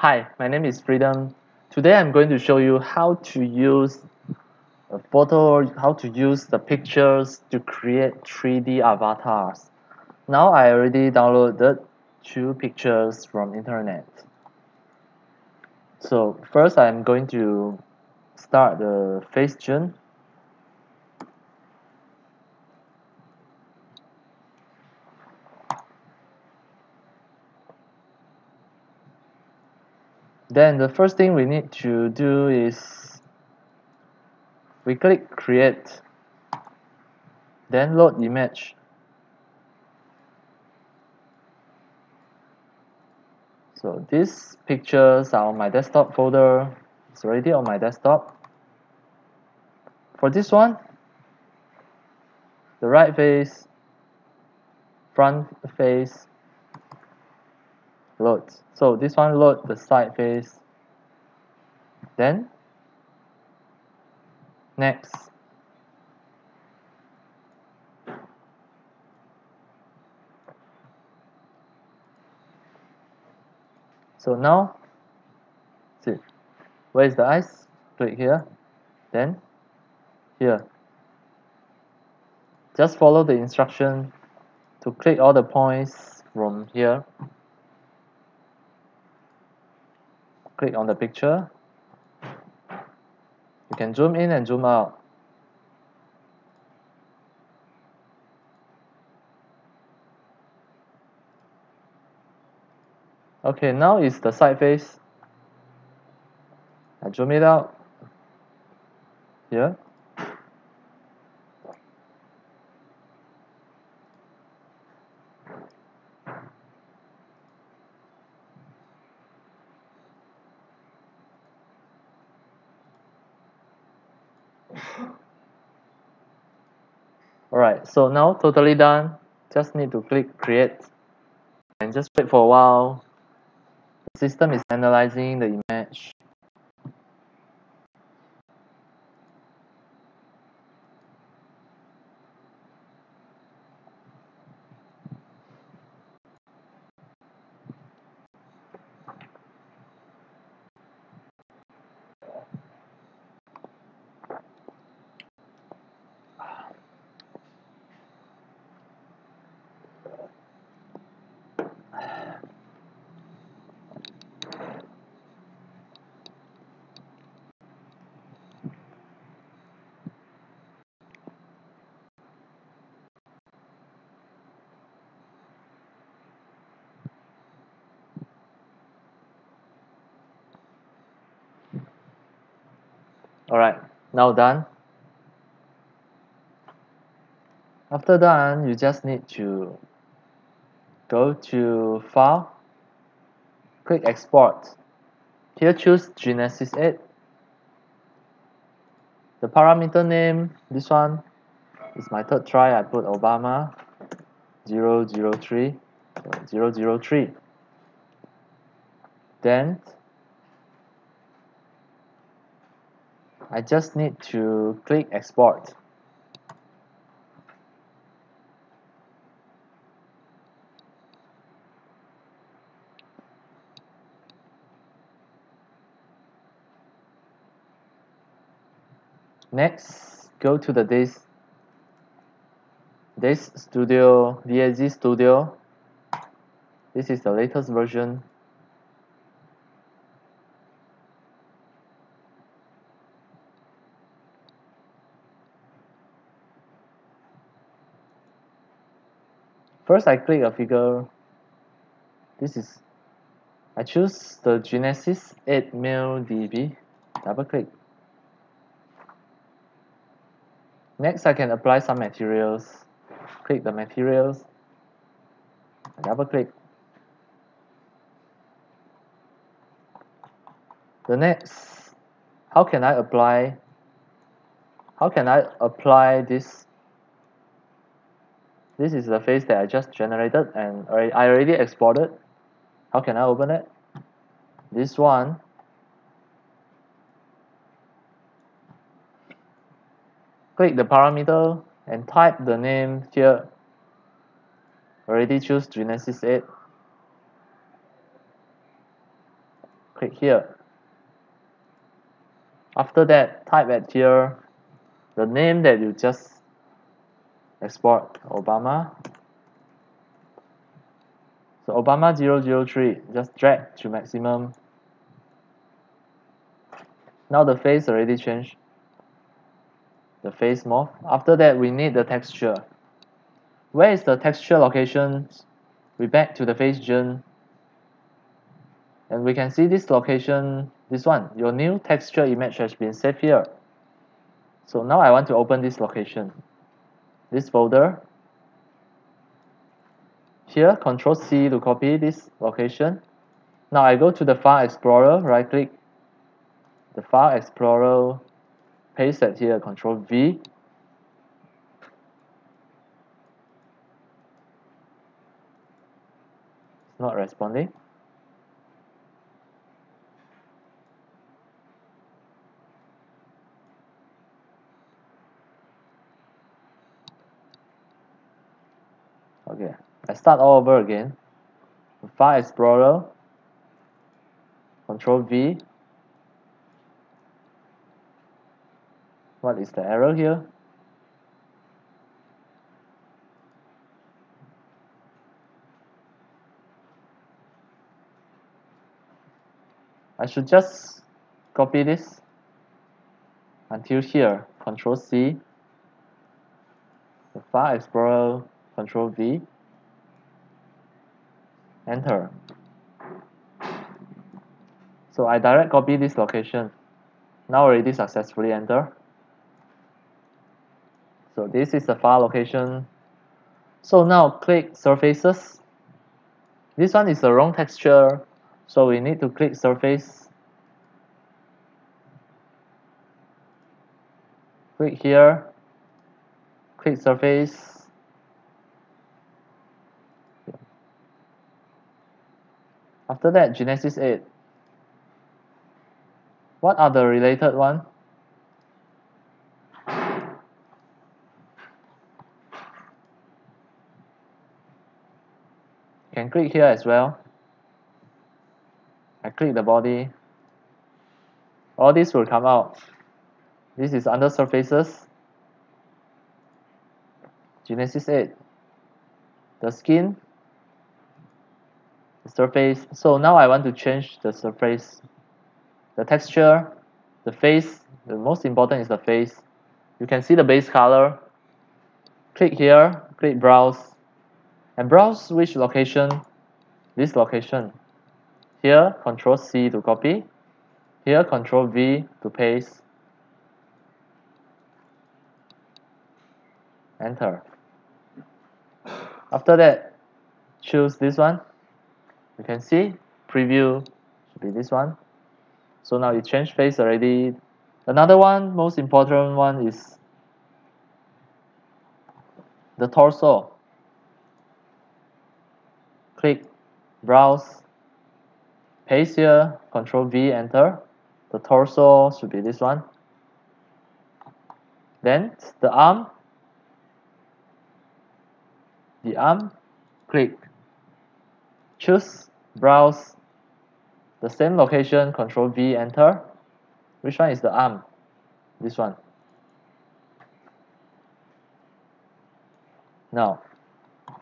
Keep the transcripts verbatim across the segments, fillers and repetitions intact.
Hi, my name is Freedom. Today I'm going to show you how to use a photo, how to use the pictures to create three D avatars. Now I already downloaded two pictures from internet. So first I'm going to start the FaceGen. Then the first thing we need to do is we click create, then load image. So these pictures are on my desktop folder. It's already on my desktop. For this one, the right face, front face, load. So this one load the side face, then next, so now see where is the eyes, click here, then here. Just follow the instruction to click all the points from here. Click on the picture. You can zoom in and zoom out. Okay, now is the side face. I zoom it out here. Alright, so now totally done. Just need to click create and just wait for a while. The system is analyzing the image. Alright, now done. After done, you just need to go to File, click Export. Here choose Genesis eight. The parameter name, this one is my third try, I put Obama zero zero three. Then I just need to click export. Next, go to the D A Z, D A Z Studio, D A Z Studio. This is the latest version. First, I click a figure. This is, I choose the Genesis eight mil D B, double click. Next, I can apply some materials. Click the materials, double click. The next, how can I apply? How can I apply this? This is the face that I just generated and I already exported. How can I open it? This one. Click the parameter and type the name here. Already choose Genesis eight. click here. After that, type at here the name that you just export, Obama. So Obama zero zero three, just drag to maximum. Now the face already changed. The face morph. After that, we need the texture. Where is the texture location? We back to the FaceGen. And we can see this location, this one. Your new texture image has been saved here. So now I want to open this location. This folder. Here, control C to copy this location. Now I go to the File Explorer, right click. The File Explorer, paste it here, control V. It's not responding. Okay, I start all over again. The File Explorer, control V. What is the error here? I should just copy this until here. control C. The File Explorer, control V. Enter. So I direct copy this location. Now already successfully enter. So this is the file location. So now click surfaces. This one is the wrong texture, so we need to click surface. Click here. Click surface. After that, Genesis eight. What are the related ones? Can click here as well. I click the body. All this will come out. This is under surfaces. Genesis eight. The skin. The surface. So now I want to change the surface. The texture. The face. The most important is the face. You can see the base color. Click here. Click browse. And browse which location? This location. Here, control C to copy. Here, control V to paste. Enter. After that, choose this one. You can see, preview should be this one. So now you change face already. Another one, most important one is the torso. Click browse, paste here, control V, enter. The torso should be this one. Then the arm, the arm, click, choose, browse, the same location, control V, enter. Which one is the arm? This one. Now,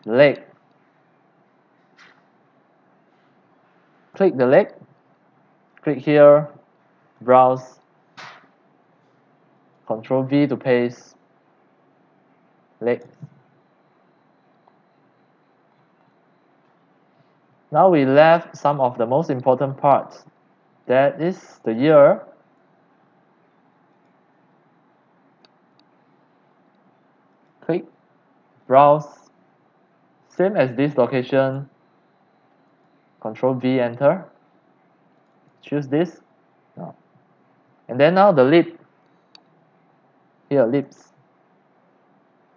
leg. Click the leg, click here, browse, control V to paste, leg. Now we left some of the most important parts. That is the year, click, browse, same as this location. control V, enter. Choose this. No. And then now the lip. Here, lips.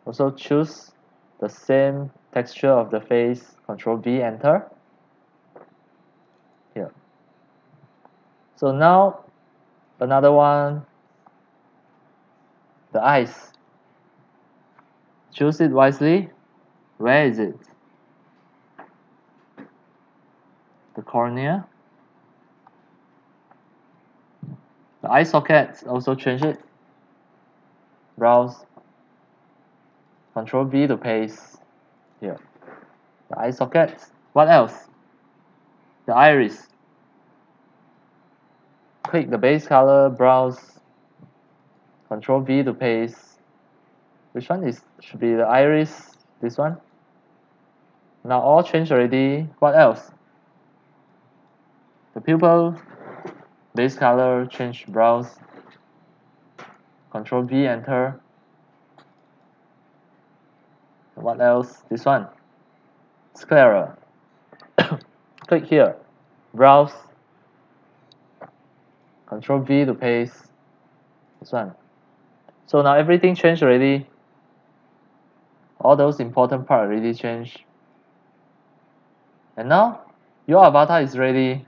Also choose the same texture of the face. control V, enter. Here. So now another one. The eyes. Choose it wisely. Where is it? The cornea, The eye socket, also change it. Browse. Control V to paste here. The eye socket. What else? The iris. Click the base color, browse. Control V to paste. Which one is should be the iris? This one. Now all changed already. What else? The pupil, base color, change, browse. Control V, enter. And what else? This one. It's clearer. Click here, browse. Control V to paste. This one. So now everything changed already. All those important parts already changed. And now your avatar is ready.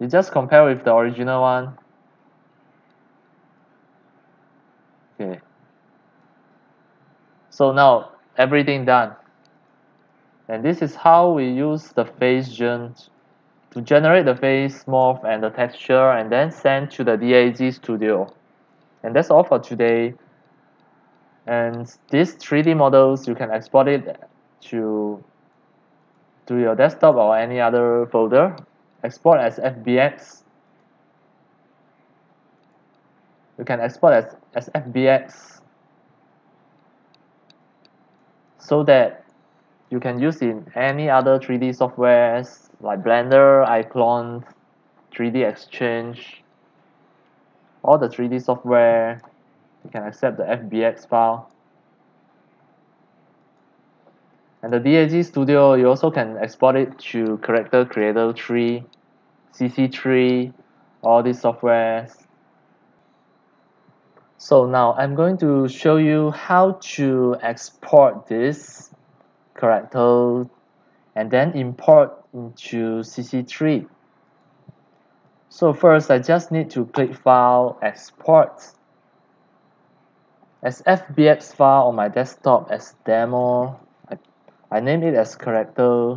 You just compare with the original one. Okay. So now everything done. And this is how we use the FaceGen to generate the face, morph, and the texture, and then send to the D A Z Studio. And that's all for today. And these three D models, you can export it to, to your desktop or any other folder. Export as F B X. You can export as, as F B X so that you can use in any other three D softwares like Blender, iClone, three D Exchange, all the three D software. You can accept the F B X file. And the D A Z Studio, you also can export it to Character Creator three, C C three, all these softwares. So now I'm going to show you how to export this character and then import into C C three. So first, I just need to click File, Export as F B X file on my desktop as demo. I name it as character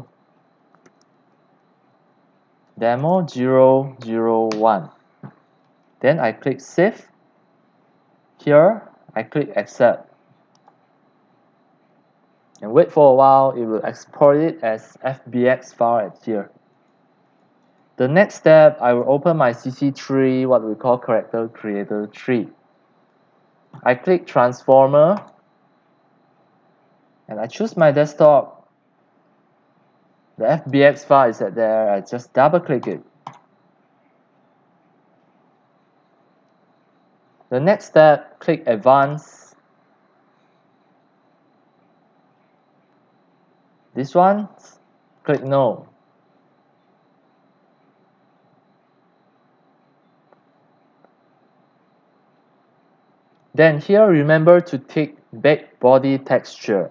demo zero zero one. Then I click save. Here I click accept. And wait for a while, it will export it as F B X file at here. The next step, I will open my C C three, what we call Character Creator three. I click Transformer. And I choose my desktop. The F B X file is at there. I just double click it. The next step, click Advanced. This one, click No. Then here, remember to tick Bake Body Texture.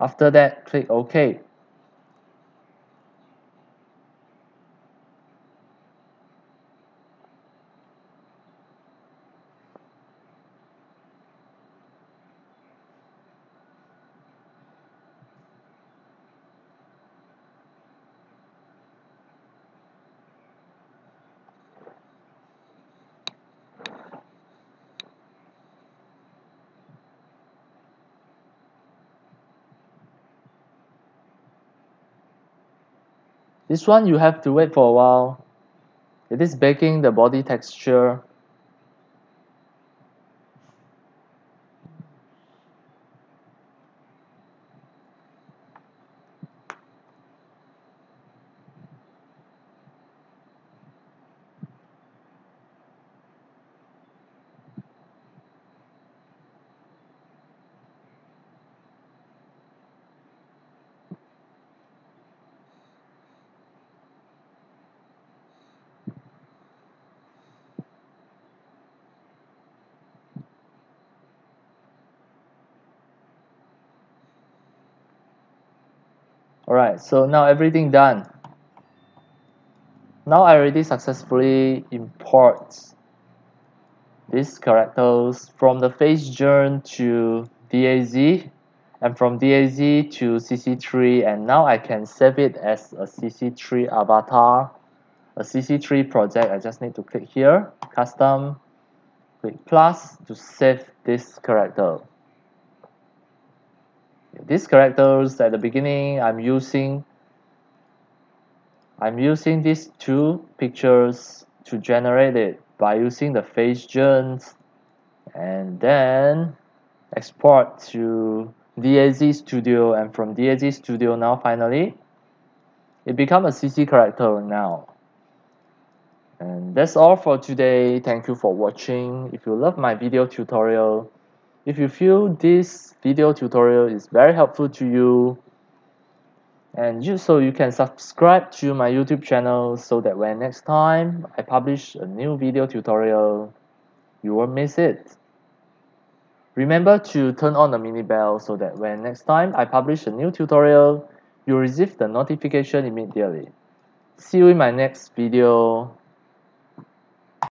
After that, click OK. This one you have to wait for a while. It is baking the body texture. Alright, so now everything done. Now I already successfully import these characters from the FaceGen to D A Z and from D A Z to C C three, and now I can save it as a C C three avatar, a C C three project. I just need to click here, custom, click plus to save this character. These characters at the beginning, I'm using I'm using these two pictures to generate it by using the FaceGen, and then export to D A Z Studio, and from D A Z Studio now finally it become a C C character now. And that's all for today. Thank you for watching. If you love my video tutorial, if you feel this video tutorial is very helpful to you, and you so you can subscribe to my YouTube channel so that when next time I publish a new video tutorial, you won't miss it. Remember to turn on the mini bell so that when next time I publish a new tutorial, you'll receive the notification immediately. See you in my next video.